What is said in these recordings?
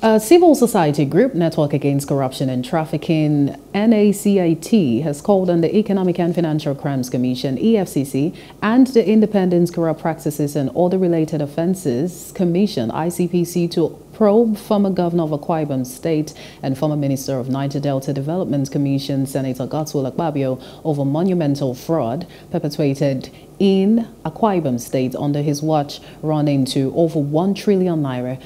A civil society group, Network Against Corruption and Trafficking, NACIT, has called on the Economic and Financial Crimes Commission, EFCC, and the Independent Corrupt Practices and Order-Related Offences Commission, ICPC, to probe former Governor of Akwa Ibom State and former Minister of Niger Delta Development Commission, Senator Godswill Akpabio, over monumental fraud perpetrated in Akwa Ibom State under his watch, running to over 1 trillion naira.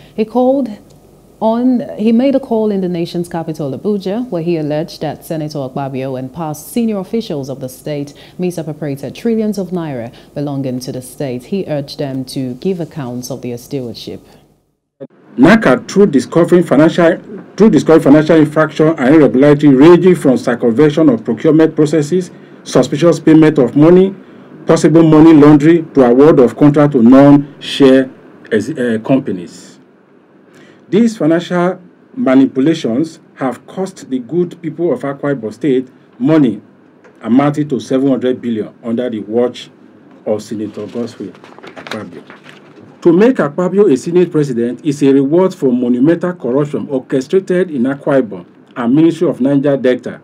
He made a call in the nation's capital, Abuja, where he alleged that Senator Akpabio and past senior officials of the state misappropriated trillions of naira belonging to the state. He urged them to give accounts of their stewardship. NACA, through discovering financial infraction and irregularity ranging from circumvention of procurement processes, suspicious payment of money, possible money laundering to award of contract to non-share companies. These financial manipulations have cost the good people of Akwa Ibom State money amounting to 700 billion under the watch of Senator Godswill Akpabio. To make Akpabio a Senate president is a reward for monumental corruption orchestrated in Akwa Ibom and Ministry of Niger Delta.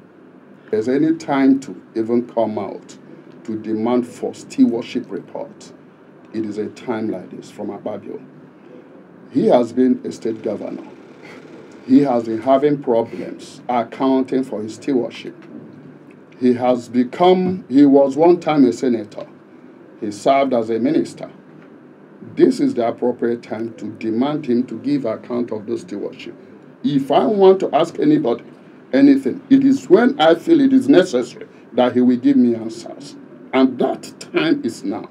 There's any time to even come out to demand for stewardship report. It is a time like this from Akpabio. He has been a state governor. He has been having problems accounting for his stewardship. He was one time a senator. He served as a minister. This is the appropriate time to demand him to give account of the stewardship. If I want to ask anybody anything, it is when I feel it is necessary that he will give me answers. And that time is now.